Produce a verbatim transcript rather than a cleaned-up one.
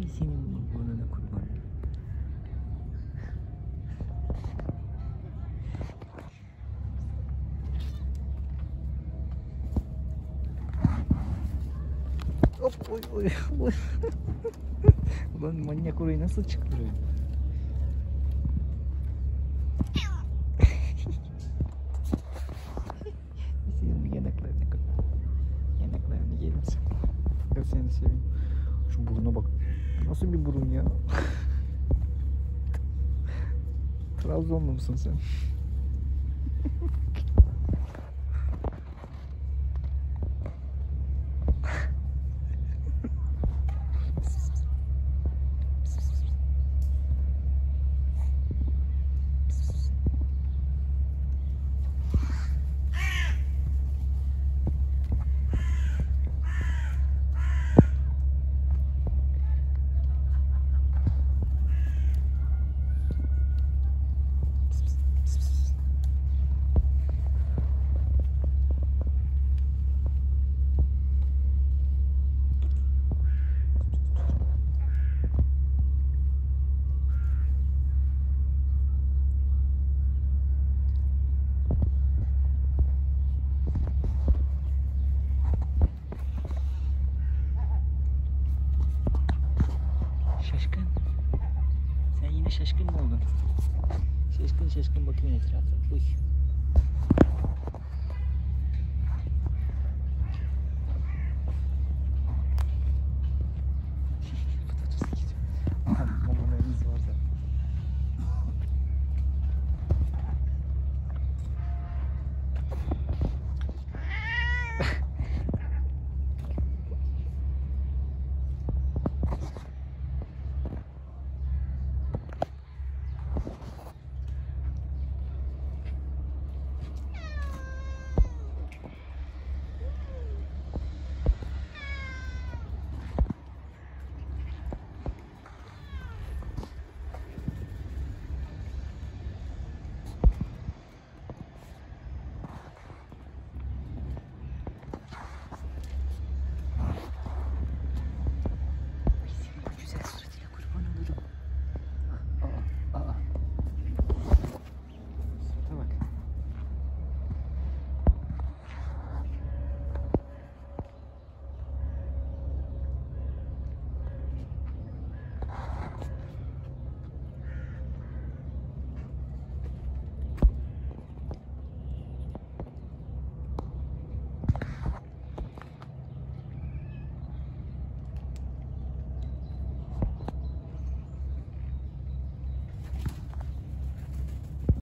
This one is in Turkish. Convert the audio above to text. Ay senin burnuna kurban. Hop oy oy oy. Ulan manyak orayı nasıl çıktırıyor? Seni seveyim. Şu buruna bak. Nasıl bir burun ya? Trabzonlu musun sen? Şaşkın. Sen yine şaşkın mı oldun? Şaşkın şaşkın bakıyorsun etrafa. Uy.